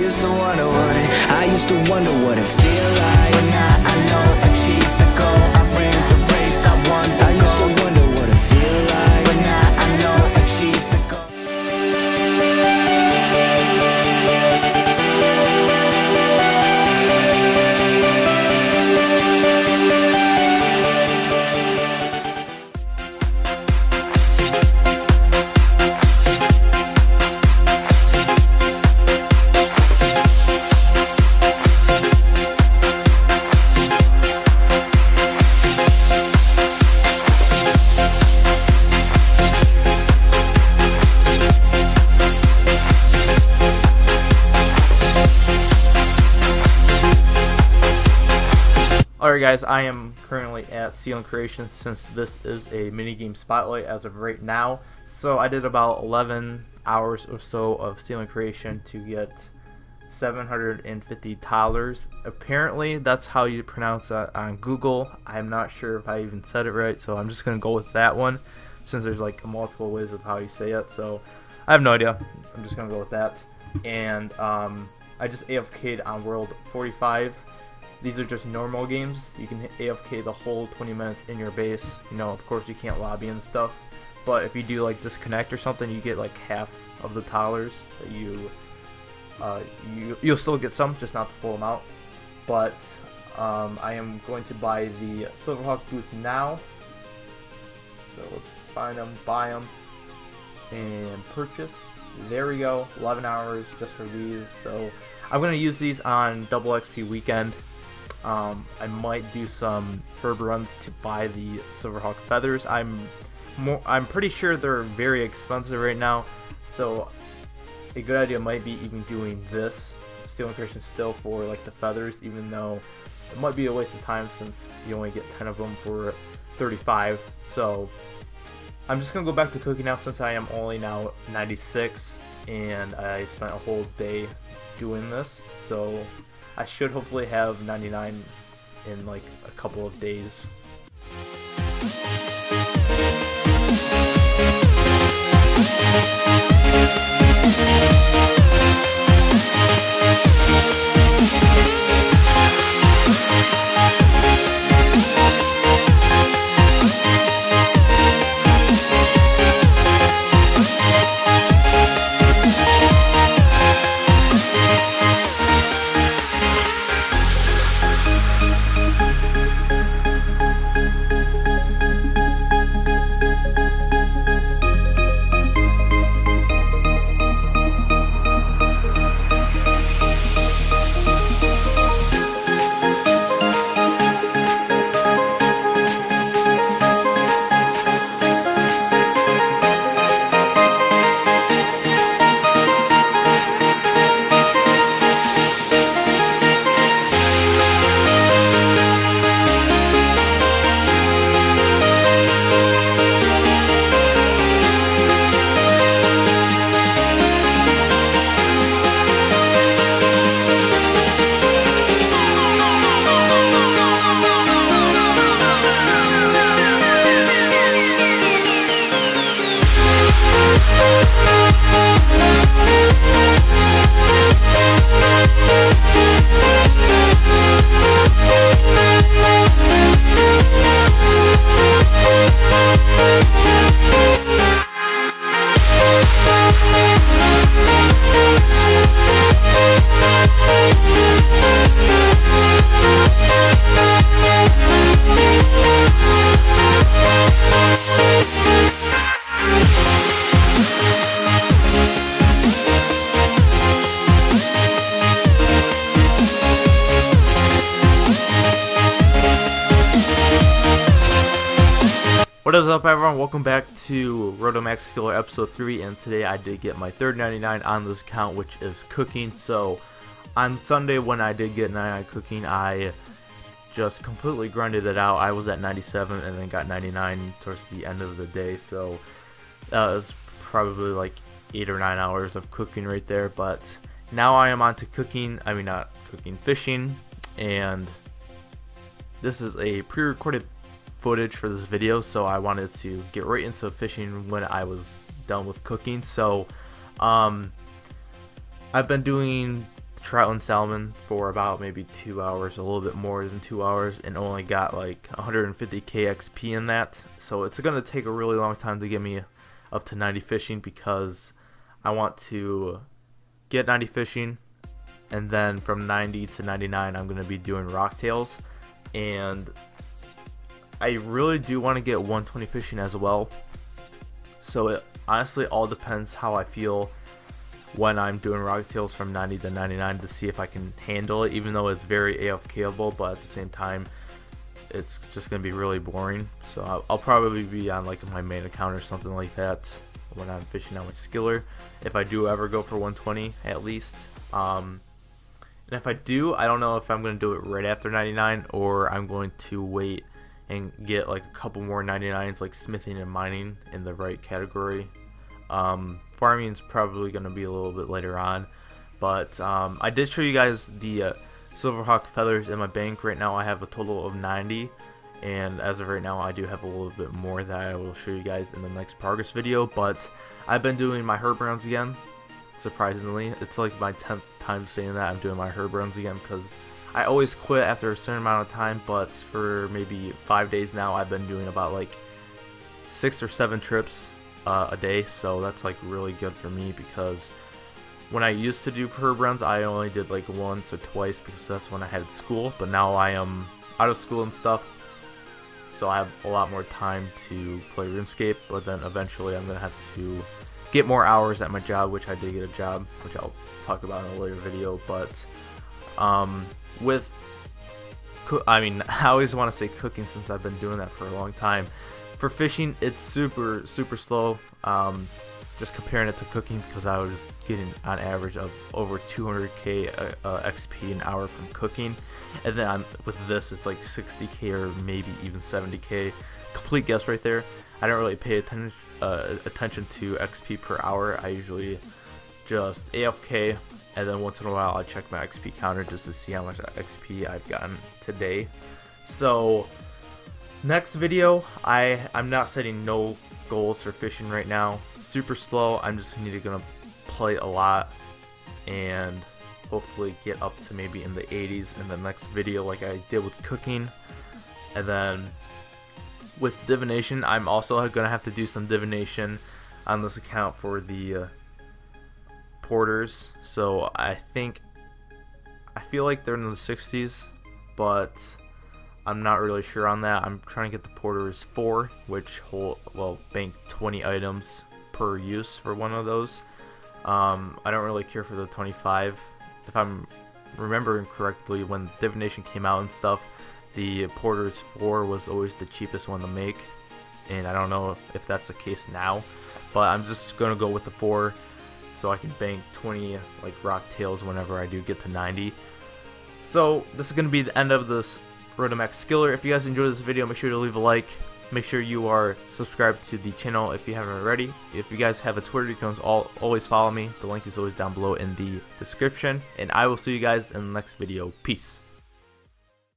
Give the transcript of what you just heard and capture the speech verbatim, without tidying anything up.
used to wonder what it, I used to wonder what it feel like, but now I know I achieved the goal, I ran the race, I won the I used goal. to wonder what it feel like, but now I know I achieved the Alright guys, I am currently at Stealing Creation since this is a minigame spotlight as of right now. So I did about eleven hours or so of Stealing Creation to get seven hundred fifty thalers. Apparently that's how you pronounce that on Google. I'm not sure if I even said it right, so I'm just going to go with that one since there's like multiple ways of how you say it. So I have no idea. I'm just going to go with that. And um, I just A F K'd on World forty-five. These are just normal games. You can A F K the whole twenty minutes in your base. You know, of course you can't lobby and stuff, but if you do like disconnect or something, you get like half of the thalers that you, uh, you, you'll still get some, just not the full amount. But um, I am going to buy the Silverhawk boots now. So let's find them, buy them, and purchase. There we go, eleven hours just for these. So I'm gonna use these on double X P weekend. Um, I might do some herb runs to buy the Silverhawk feathers. I'm more, I'm pretty sure they're very expensive right now, so a good idea might be even doing this Stealing Creation still for like the feathers, even though it might be a waste of time since you only get ten of them for thirty-five. So I'm just gonna go back to cooking now since I am only now ninety-six and I spent a whole day doing this, so I should hopefully have ninety-nine in like a couple of days. What is up everyone, welcome back to Road to Max Skiller episode three, and today I did get my third ninety-nine on this account, which is cooking. So on Sunday when I did get ninety-nine cooking, I just completely grinded it out. I was at ninety-seven and then got ninety-nine towards the end of the day, so that was probably like eight or nine hours of cooking right there. But now I am on to cooking, I mean not cooking, fishing, and this is a pre-recorded footage for this video, so I wanted to get right into fishing when I was done with cooking. So um, I've been doing trout and salmon for about maybe two hours, a little bit more than two hours, and only got like one hundred fifty K X P in that. So it's going to take a really long time to get me up to ninety fishing, because I want to get ninety fishing, and then from ninety to ninety-nine I'm going to be doing rocktails. And I really do want to get one twenty fishing as well. So it honestly all depends how I feel when I'm doing rocktails from ninety to ninety-nine to see if I can handle it, even though it's very A F K-able, but at the same time it's just going to be really boring. So I'll, I'll probably be on like my main account or something like that when I'm fishing on my skiller, if I do ever go for one twenty at least. Um, and if I do, I don't know if I'm going to do it right after ninety-nine, or I'm going to wait and get like a couple more ninety-nines, like smithing and mining in the right category. Um, farming is probably going to be a little bit later on, but um, I did show you guys the uh, Silverhawk feathers in my bank. Right now I have a total of ninety, and as of right now I do have a little bit more that I will show you guys in the next progress video. But I've been doing my herb rounds again, surprisingly. It's like my tenth time saying that I'm doing my herb rounds again, because I always quit after a certain amount of time, but for maybe five days now I've been doing about like six or seven trips uh, a day. So that's like really good for me, because when I used to do herb rounds I only did like once or twice, because that's when I had school. But now I am out of school and stuff, so I have a lot more time to play RuneScape. But then eventually I'm going to have to get more hours at my job, which I did get a job, which I'll talk about in a later video. But um, with, I mean, I always want to say cooking, since I've been doing that for a long time. For fishing, it's super, super slow. Um, just comparing it to cooking, because I was getting on average of over two hundred K uh, X P an hour from cooking, and then I'm, with this it's like sixty K or maybe even seventy K. Complete guess right there. I don't really pay attention uh, attention to X P per hour. I usually just A F K, and then once in a while I check my X P counter just to see how much X P I've gotten today. So next video, I I'm not setting no goals for fishing right now. Super slow. I'm just need to gonna play a lot and hopefully get up to maybe in the eighties in the next video, like I did with cooking. And then with divination, I'm also gonna have to do some divination on this account for the uh, Porters. So I think I feel like they're in the sixties, but I'm not really sure on that. I'm trying to get the Porters four, which hold, well, bank twenty items per use for one of those. um, I don't really care for the twenty-five. If I'm remembering correctly, when divination came out and stuff, the Porters four was always the cheapest one to make, and I don't know if that's the case now, but I'm just gonna go with the four so I can bank twenty like rocktails whenever I do get to ninety. So this is gonna be the end of this Road to Max Skiller. If you guys enjoyed this video, make sure to leave a like. Make sure you are subscribed to the channel if you haven't already. If you guys have a Twitter, you can always follow me. The link is always down below in the description. And I will see you guys in the next video. Peace.